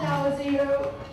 That was you.